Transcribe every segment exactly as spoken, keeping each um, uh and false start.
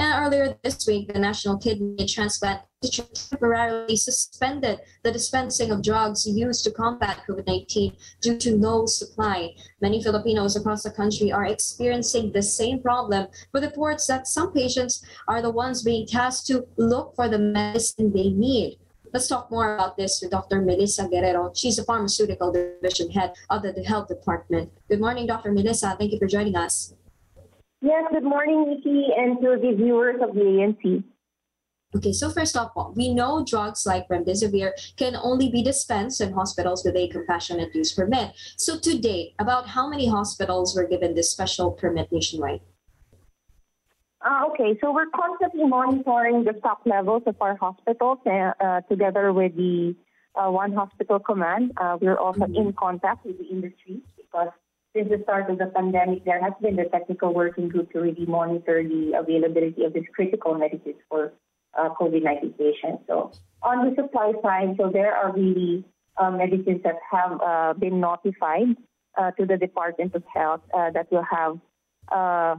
And earlier this week, the National Kidney Transplant Institute temporarily suspended the dispensing of drugs used to combat COVID nineteen due to low supply. Many Filipinos across the country are experiencing the same problem, with reports that some patients are the ones being tasked to look for the medicine they need. Let's talk more about this with Doctor Melissa Guerrero. She's the Pharmaceutical Division Head of the Health Department. Good morning, Doctor Melissa. Thank you for joining us. Yes, good morning, Nikki, and to the viewers of the A N C. Okay, so first off, we know drugs like Remdesivir can only be dispensed in hospitals with a compassionate use permit. So to date, about how many hospitals were given this special permit nationwide? Uh, okay, so we're constantly monitoring the stock levels of our hospitals uh, uh, together with the uh, One Hospital Command. Uh, we're also mm-hmm. in contact with the industry because since the start of the pandemic, there has been the technical working group to really monitor the availability of these critical medicines for uh, COVID nineteen patients. So on the supply side, so there are really uh, medicines that have uh, been notified uh, to the Department of Health uh, that will have uh,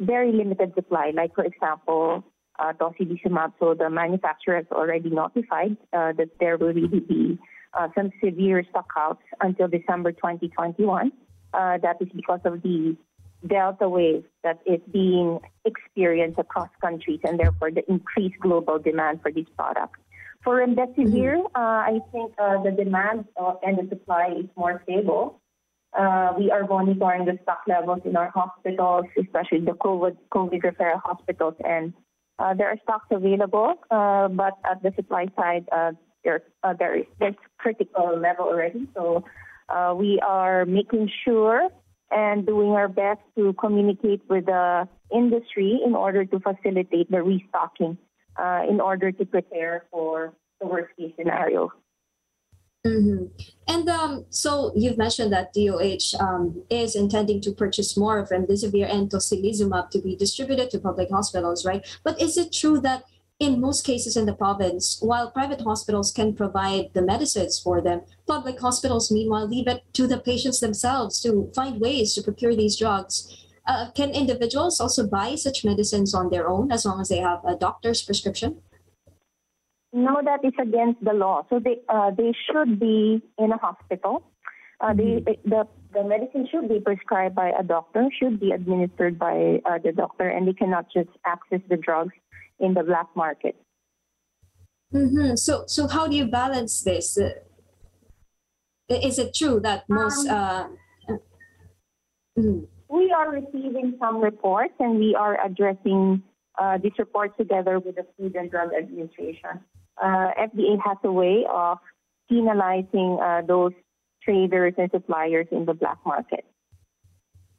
very limited supply. Like, for example, uh, tocilizumab, so the manufacturer has already notified uh, that there will really be uh, some severe stockouts until December twenty twenty-one. Uh, that is because of the Delta wave that is being experienced across countries and therefore the increased global demand for this product. For Remdesivir, mm-hmm. uh, I think uh, the demand uh, and the supply is more stable. Uh, we are monitoring the stock levels in our hospitals, especially the COVID, COVID referral hospitals, and uh, there are stocks available, uh, but at the supply side, uh, there, uh, there is there's critical level already, so Uh, we are making sure and doing our best to communicate with the industry in order to facilitate the restocking uh, in order to prepare for the worst-case scenario. Mm-hmm. And um, so you've mentioned that D O H um, is intending to purchase more of Remdesivir and tocilizumab to be distributed to public hospitals, right? But is it true that in most cases in the province, while private hospitals can provide the medicines for them, public hospitals, meanwhile, leave it to the patients themselves to find ways to procure these drugs? Uh, can individuals also buy such medicines on their own as long as they have a doctor's prescription? No, that is against the law. So they uh, they should be in a hospital. Uh, mm-hmm. they, the, the medicine should be prescribed by a doctor, should be administered by uh, the doctor, and they cannot just access the drugs in the black market. Mm-hmm. So, so how do you balance this? Uh, is it true that most... Um, uh, mm-hmm. We are receiving some reports and we are addressing uh, these reports together with the Food and Drug Administration. Uh, F D A has a way of penalizing uh, those traders and suppliers in the black market.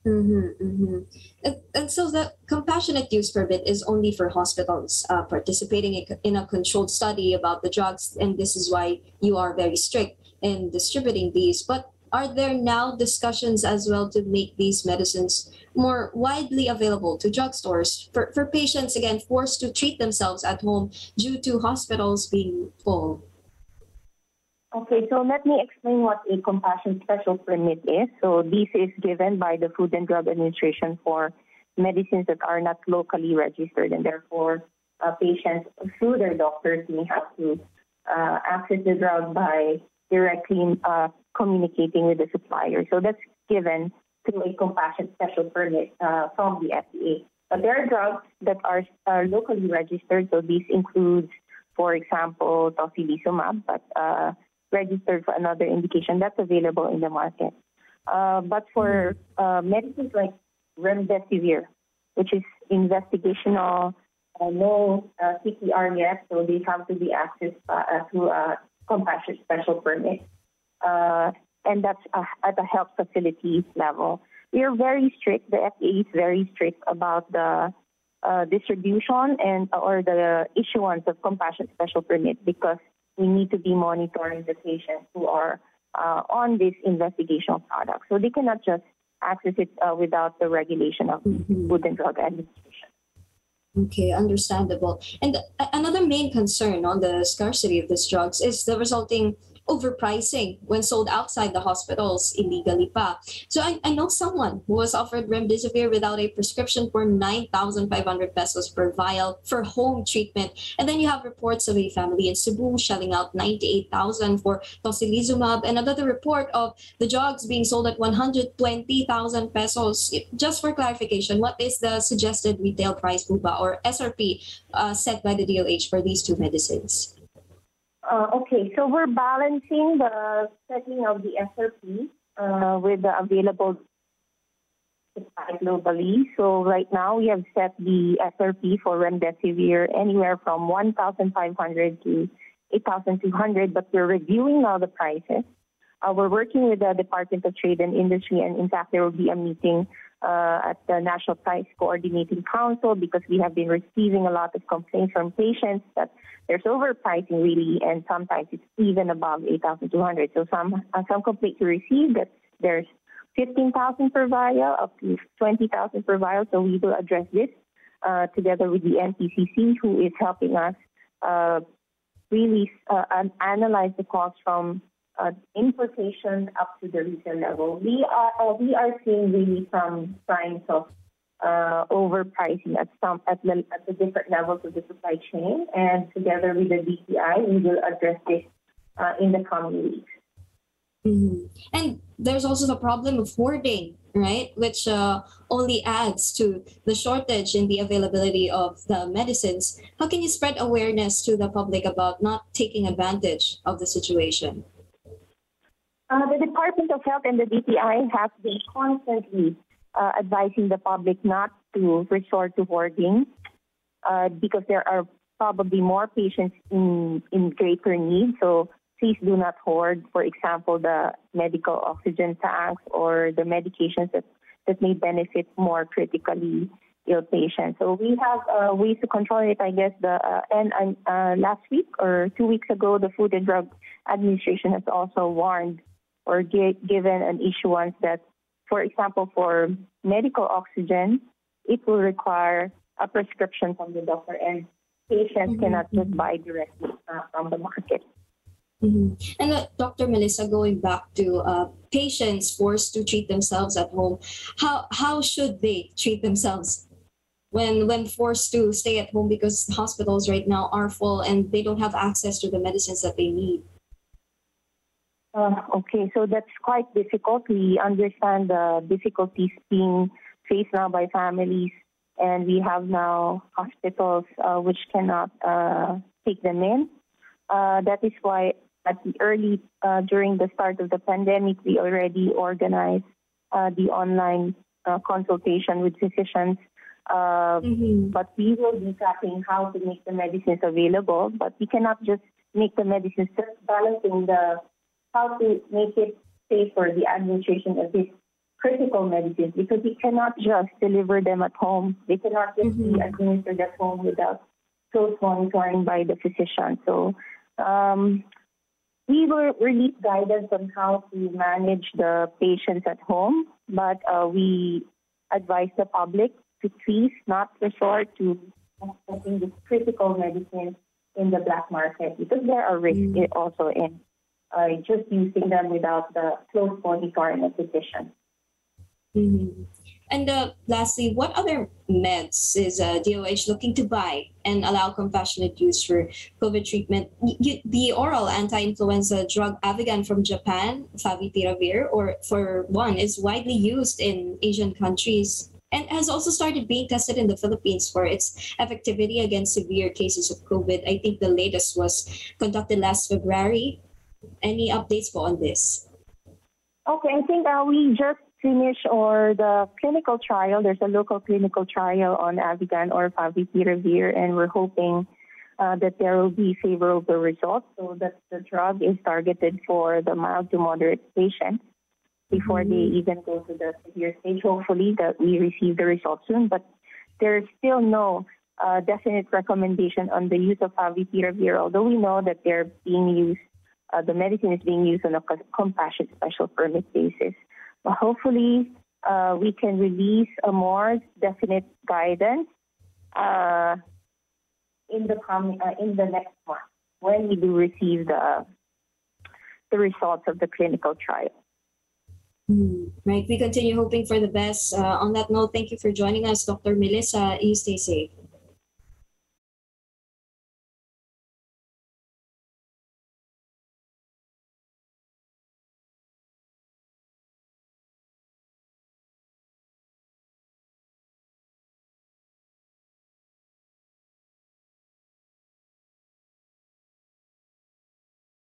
Mm-hmm, mm-hmm. And, and so the compassionate use permit is only for hospitals uh, participating in a controlled study about the drugs, and this is why you are very strict in distributing these. But are there now discussions as well to make these medicines more widely available to drugstores for, for patients, again, forced to treat themselves at home due to hospitals being full? Okay, so let me explain what a compassion special permit is. So this is given by the Food and Drug Administration for medicines that are not locally registered, and therefore uh, patients through their doctors may have to uh, access the drug by directly uh, communicating with the supplier. So that's given through a compassion special permit uh, from the F D A. But there are drugs that are, are locally registered, so this includes, for example, tocilizumab, but uh, registered for another indication that's available in the market. Uh, but for uh, medicines like Remdesivir, which is investigational, uh, no uh, C P R yet, so they have to be accessed uh, through a compassionate special permit. Uh, and that's uh, at the health facility level. We are very strict, the F D A is very strict about the uh, distribution and or the issuance of compassionate special permit because we need to be monitoring the patients who are uh, on this investigational product. So they cannot just access it uh, without the regulation of mm-hmm. Food and Drug Administration. Okay, understandable. And another main concern on the scarcity of these drugs is the resulting overpricing when sold outside the hospitals, illegally pa. So I, I know someone who was offered remdesivir without a prescription for nine thousand five hundred pesos per vial for home treatment. And then you have reports of a family in Cebu shelling out ninety-eight thousand for tocilizumab, and another report of the drugs being sold at one hundred twenty thousand pesos. Just for clarification, what is the suggested retail price, B U B A, or S R P, uh, set by the D O H for these two medicines? Uh, okay, so we're balancing the setting of the S R P uh, with the available supply globally. So right now we have set the S R P for remdesivir anywhere from one thousand five hundred to eight thousand two hundred, but we're reviewing now the prices. Uh, we're working with the Department of Trade and Industry, and in fact there will be a meeting uh, at the National Price Coordinating Council, because we have been receiving a lot of complaints from patients that there's overpricing really, and sometimes it's even above eight thousand two hundred. So some uh, some complaints we received that there's fifteen thousand per vial, up to twenty thousand per vial. So we will address this uh, together with the N P C C, who is helping us uh, really uh, analyze the cost from Uh, importation up to the retail level. We are uh, we are seeing really some signs of uh, overpricing at some at the at the different levels of the supply chain, and together with the D T I, we will address this uh, in the coming weeks. Mm-hmm. And there's also the problem of hoarding, right? Which uh, only adds to the shortage in the availability of the medicines. How can you spread awareness to the public about not taking advantage of the situation? Uh, the Department of Health and the D T I have been constantly uh, advising the public not to resort to hoarding uh, because there are probably more patients in, in greater need. So please do not hoard, for example, the medical oxygen tanks or the medications that, that may benefit more critically ill patients. So we have uh, ways to control it, I guess. The uh, and uh, last week or two weeks ago, the Food and Drug Administration has also warned or given an issuance that, for example, for medical oxygen, it will require a prescription from the doctor, and patients mm-hmm. cannot just buy directly uh, from the market. Mm-hmm. And uh, Doctor Melissa, going back to uh, patients forced to treat themselves at home, how how should they treat themselves when when forced to stay at home, because hospitals right now are full and they don't have access to the medicines that they need? Uh, okay, so that's quite difficult. We understand the difficulties being faced now by families, and we have now hospitals uh, which cannot uh, take them in. Uh, that is why at the early, uh, during the start of the pandemic, we already organized uh, the online uh, consultation with physicians. Uh, mm-hmm. But we will be tracking how to make the medicines available, but we cannot just make the medicines, just balancing the how to make it safe for the administration of these critical medicines, because we cannot just deliver them at home. They cannot just mm-hmm. be administered at home without close monitoring by the physician. So um, we will release guidance on how to manage the patients at home, but uh, we advise the public to please not resort to getting these critical medicines in the black market, because there are risks mm-hmm. also in Uh, just using them without the close monitoring of physicians. Mm-hmm. And uh, lastly, what other meds is uh, D O H looking to buy and allow compassionate use for COVID treatment? Y the oral anti-influenza drug Avigan from Japan, Favipiravir, or for one, is widely used in Asian countries and has also started being tested in the Philippines for its effectivity against severe cases of COVID. I think the latest was conducted last February. Any updates on this? Okay, I think uh, we just finished or the clinical trial. There's a local clinical trial on Avigan or Favipiravir, and we're hoping uh, that there will be favorable results, so that the drug is targeted for the mild to moderate patients before mm-hmm. they even go to the severe stage. Hopefully that we receive the results soon, but there's still no uh, definite recommendation on the use of Favipiravir, although we know that they're being used. Uh, the medicine is being used on a compassionate special permit basis. But hopefully, uh, we can release a more definite guidance uh, in the com uh, in the next month when we do receive the the results of the clinical trial. Mm, right. We continue hoping for the best. Uh, on that note, thank you for joining us, Doctor Melissa. You stay safe.